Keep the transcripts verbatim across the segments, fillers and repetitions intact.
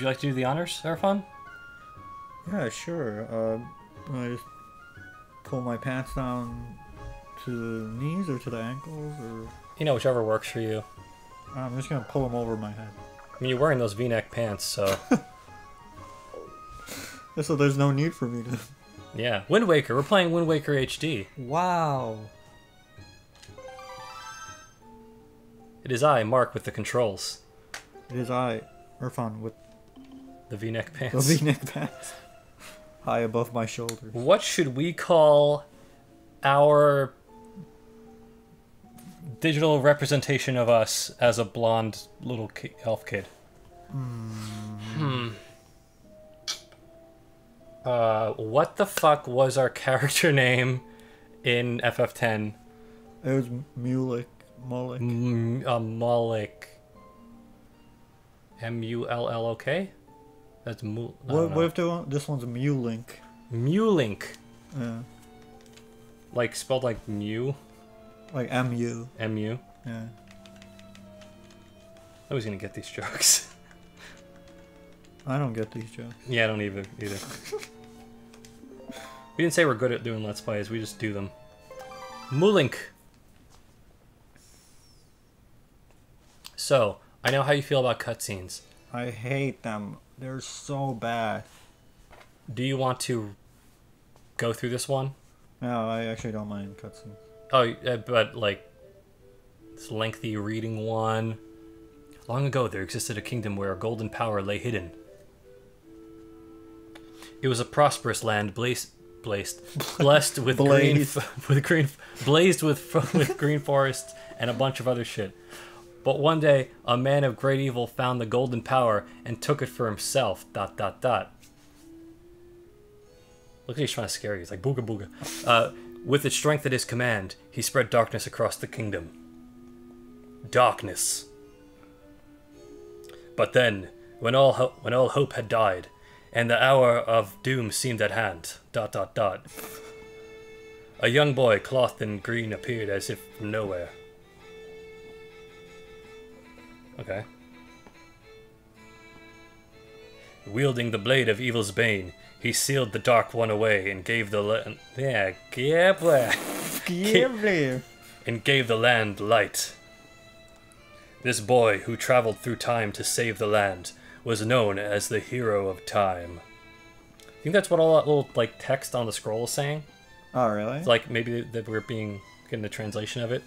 Would you like to do the honors, Seraphon? Yeah, sure. Uh, I just pull my pants down to the knees or to the ankles, or you know, whichever works for you. I'm just gonna pull them over my head. I mean, you're wearing those V-neck pants, so so there's no need for me to. Yeah, Wind Waker. We're playing Wind Waker H D. Wow. It is I, Mark, with the controls. It is I, Irfan, with the V-neck pants. The V-neck pants. High above my shoulders. What should we call our digital representation of us as a blonde little ki elf kid? Mm. Hmm. Uh, what the fuck was our character name in F F ten? It was Mu link. Mullick. M uh, Mullick. M U L L O K? That's Mu... What, what if they want, this one's Mu link? Mu link. Yeah. Like, spelled like mu? Like M U. M U? Yeah. I was gonna get these jokes. I don't get these jokes. Yeah, I don't either. either. We didn't say we're good at doing Let's Plays, we just do them. Mu link. So, I know how you feel about cutscenes. I hate them. They're so bad. Do you want to go through this one? No, I actually don't mind cutscenes. Oh, but like, this lengthy reading one. Long ago, there existed a kingdom where a golden power lay hidden. It was a prosperous land, blazed, blazed, blessed with green, with green, blazed with with green forests and a bunch of other shit. But one day, a man of great evil found the golden power and took it for himself, dot, dot, dot. Look at he's trying to scare you. He's like, booga, booga. Uh, with the strength at his command, he spread darkness across the kingdom. Darkness. But then, when all, ho when all hope had died, and the hour of doom seemed at hand, dot, dot, dot, a young boy clothed in green appeared as if from nowhere. Okay. Wielding the blade of evil's bane, he sealed the Dark One away and gave the land... Yeah, yeah, yeah. And gave the land light. This boy, who traveled through time to save the land, was known as the Hero of Time. I think that's what all that little, like, text on the scroll is saying. Oh, really? It's like, maybe that we're being... getting the translation of it.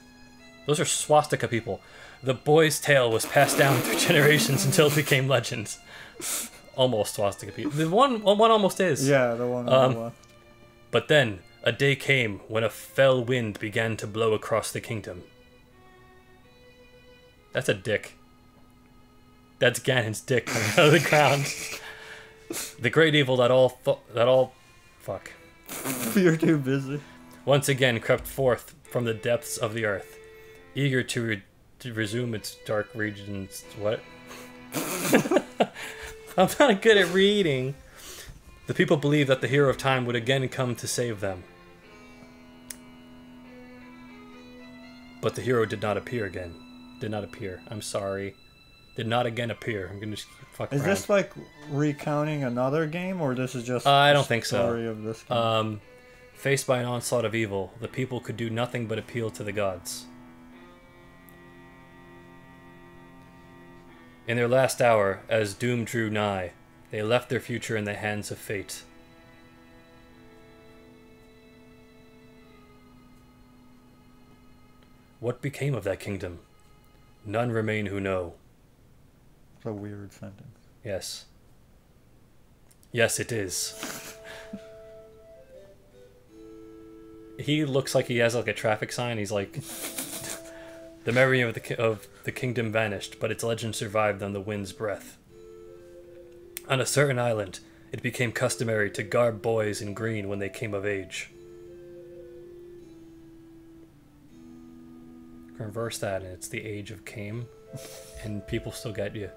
Those are swastika people. The boy's tale was passed down through generations until it became legends. Almost swastika people. The one, one almost is. Yeah, the one. Um, the one. But then, a day came when a fell wind began to blow across the kingdom. That's a dick. That's Ganon's dick coming out of the ground. The great evil that all... that all... Fuck. You're too busy. Once again crept forth from the depths of the earth, eager to... Re To resume its dark regions. What? I'm not good at reading. The people believed that the Hero of Time would again come to save them. But the hero did not appear again. Did not appear. I'm sorry. Did not again appear. I'm gonna just fuck around. Is this like recounting another game, or this is just uh, I don't think so. Of this game? Um, faced by an onslaught of evil, the people could do nothing but appeal to the gods. In their last hour, as doom drew nigh, they left their future in the hands of fate. What became of that kingdom? None remain who know. It's a weird sentence. Yes. Yes, it is. He looks like he has like a traffic sign. He's like... The memory of the, of the kingdom vanished, but its legend survived on the wind's breath. On a certain island, it became customary to garb boys in green when they came of age. Reverse that, and it's the age of came, and people still get you.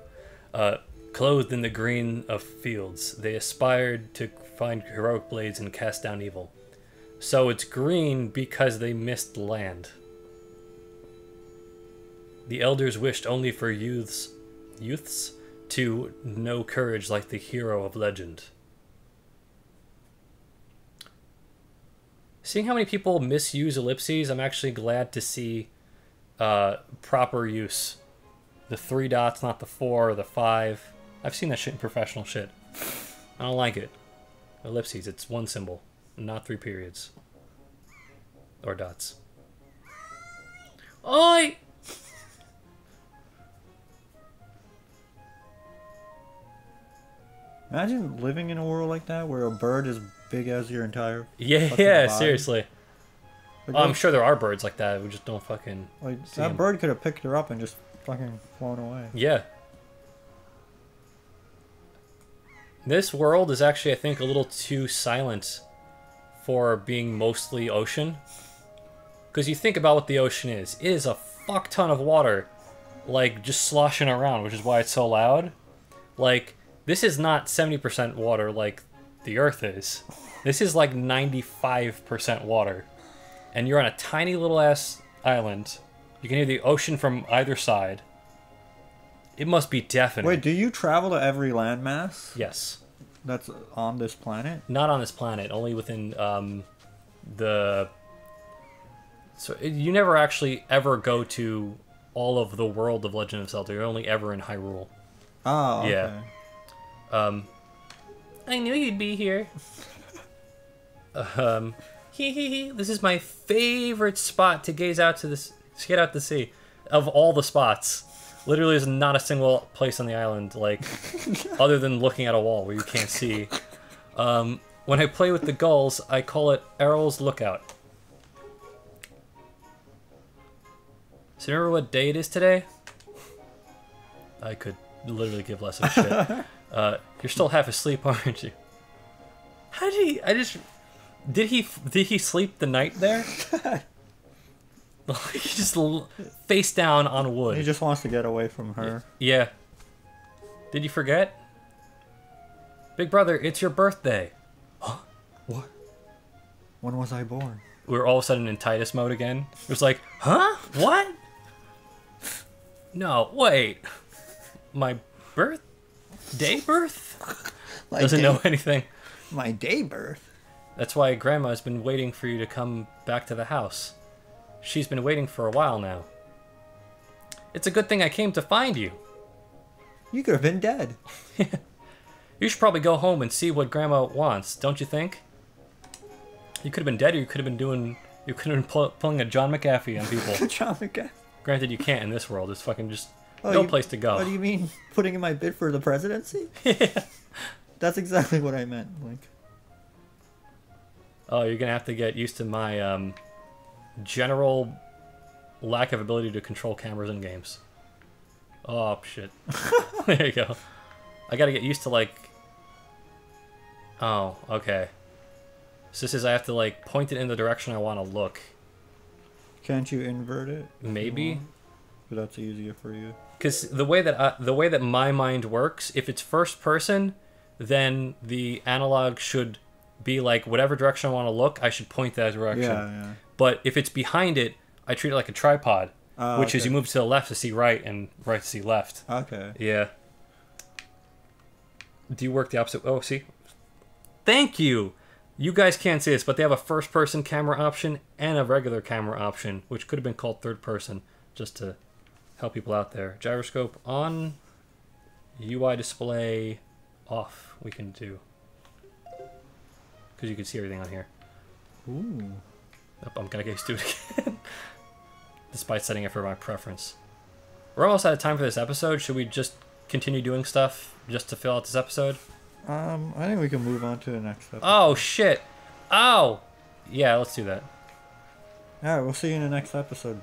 Uh, clothed in the green of fields, they aspired to find heroic blades and cast down evil. So it's green because they missed land. The elders wished only for youths, youths to no courage like the hero of legend. Seeing how many people misuse ellipses, I'm actually glad to see uh, proper use. The three dots, not the four or the five. I've seen that shit in professional shit. I don't like it. Ellipses, it's one symbol, not three periods. Or dots. Oi! Imagine living in a world like that where a bird is big as your entire Yeah, yeah, body. Seriously. Like, oh, I'm sure there are birds like that. We just don't fucking... Like, that them. bird could have picked her up and just fucking flown away. Yeah. This world is actually, I think, a little too silent for being mostly ocean. Because you think about what the ocean is. It is a fuck ton of water, like, just sloshing around, which is why it's so loud. Like... This is not seventy percent water like the Earth is. This is like ninety-five percent water. And you're on a tiny little ass island. You can hear the ocean from either side. It must be deafening. Wait, do you travel to every landmass? Yes. That's on this planet? Not on this planet, only within um, the... So you never actually ever go to all of the world of Legend of Zelda. You're only ever in Hyrule. Oh, okay. Yeah. Um, I knew you'd be here. um, hee hee hee. This is my favorite spot to gaze out to this, to get out to sea. Of all the spots, literally, there's not a single place on the island like other than looking at a wall where you can't see. Um, when I play with the gulls, I call it Errol's Lookout. So remember what day it is today? I could literally give less of a shit. Uh, you're still half asleep, aren't you? How did he... I just... Did he Did he sleep the night there? He just l face down on wood. He just wants to get away from her. Yeah. Did you forget? Big brother, it's your birthday. Huh? What? When was I born? We were all of a sudden in Titus mode again. It was like, huh? What? No, wait. My birthday? Day birth? My Doesn't day, know anything. My day birth? That's why Grandma's been waiting for you to come back to the house. She's been waiting for a while now. It's a good thing I came to find you. You could have been dead. You should probably go home and see what Grandma wants, don't you think? You could have been dead, or you could have been doing... You could have been pull, pulling a John McAfee on people. John McAfee. Granted, you can't in this world. It's fucking just... Oh, no you, place to go. What do you mean, putting in my bid for the presidency? Yeah. That's exactly what I meant. Like, oh, you're gonna have to get used to my um, general lack of ability to control cameras in games. Oh shit! There you go. I gotta get used to like. Oh, okay. So this is I have to like point it in the direction I want to look. Can't you invert it? Maybe. But that's easier for you. Because the way that I, the way that my mind works, if it's first person, then the analog should be like whatever direction I want to look, I should point that direction. Yeah, yeah. But if it's behind it, I treat it like a tripod, uh, which okay. is you move to the left to see right and right to see left. Okay. Yeah. Do you work the opposite? Oh, see. Thank you. You guys can't see this, but they have a first-person camera option and a regular camera option, which could have been called third-person, just to help people out there. Gyroscope on, U I display off, we can do. Because you can see everything on here. Ooh. Nope, I'm going to get used to it again. Despite setting it for my preference. We're almost out of time for this episode. Should we just continue doing stuff just to fill out this episode? Um, I think we can move on to the next episode. Oh, shit. Oh! Yeah, let's do that. Alright, we'll see you in the next episode.